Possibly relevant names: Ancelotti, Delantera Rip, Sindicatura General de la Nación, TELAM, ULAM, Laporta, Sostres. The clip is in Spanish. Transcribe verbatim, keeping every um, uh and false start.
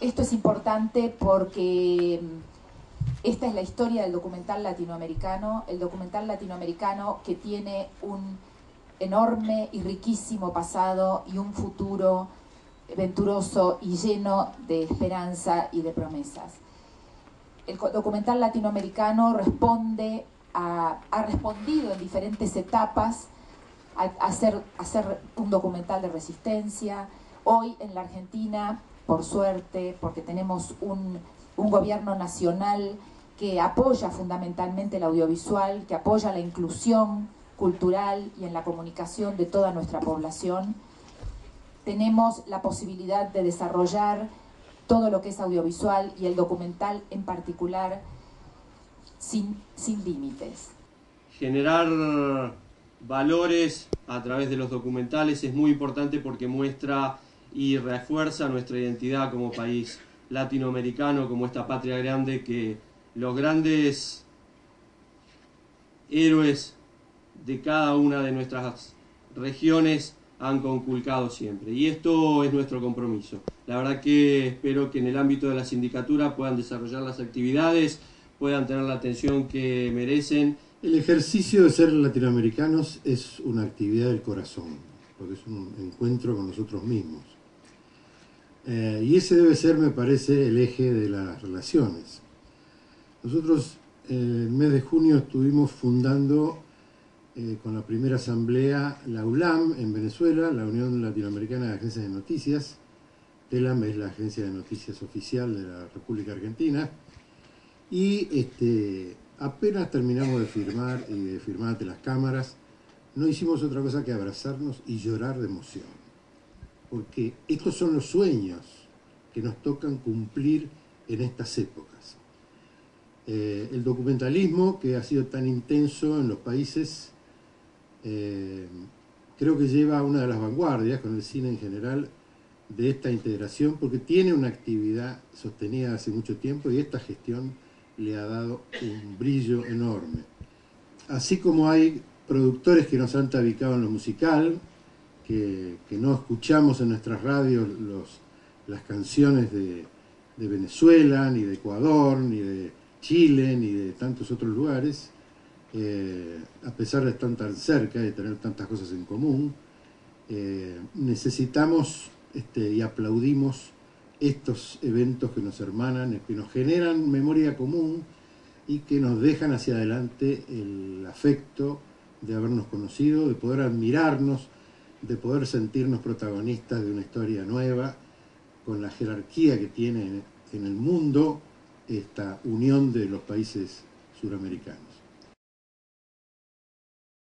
Esto es importante porque esta es la historia del documental latinoamericano, el documental latinoamericano que tiene un enorme y riquísimo pasado y un futuro venturoso y lleno de esperanza y de promesas. El documental latinoamericano responde a, ha respondido en diferentes etapas a, a, hacer, a hacer un documental de resistencia. Hoy en la Argentina, por suerte, porque tenemos un, un gobierno nacional que apoya fundamentalmente el audiovisual, que apoya la inclusión cultural y en la comunicación de toda nuestra población, tenemos la posibilidad de desarrollar todo lo que es audiovisual y el documental en particular sin, sin límites. Generar valores a través de los documentales es muy importante porque muestra y refuerza nuestra identidad como país latinoamericano, como esta patria grande que los grandes héroes de cada una de nuestras regiones han conculcado siempre. Y esto es nuestro compromiso. La verdad que espero que en el ámbito de la sindicatura puedan desarrollar las actividades, puedan tener la atención que merecen. El ejercicio de ser latinoamericanos es una actividad del corazón, porque es un encuentro con nosotros mismos. Eh, y ese debe ser, me parece, el eje de las relaciones. Nosotros eh, el mes de junio estuvimos fundando Eh, con la primera asamblea, la ULAM en Venezuela, la Unión Latinoamericana de Agencias de Noticias. TELAM es la agencia de noticias oficial de la República Argentina. Y este, apenas terminamos de firmar y de firmar ante las cámaras, no hicimos otra cosa que abrazarnos y llorar de emoción. Porque estos son los sueños que nos tocan cumplir en estas épocas. Eh, el documentalismo, que ha sido tan intenso en los países, Eh, creo que lleva a una de las vanguardias con el cine en general de esta integración, porque tiene una actividad sostenida hace mucho tiempo y esta gestión le ha dado un brillo enorme. Así como hay productores que nos han tabicado en lo musical, que, que no escuchamos en nuestras radios los, las canciones de, de Venezuela, ni de Ecuador, ni de Chile, ni de tantos otros lugares, Eh, a pesar de estar tan cerca y de tener tantas cosas en común, eh, necesitamos este, y aplaudimos estos eventos que nos hermanan, que nos generan memoria común y que nos dejan hacia adelante el afecto de habernos conocido, de poder admirarnos, de poder sentirnos protagonistas de una historia nueva, con la jerarquía que tiene en el mundo esta unión de los países suramericanos.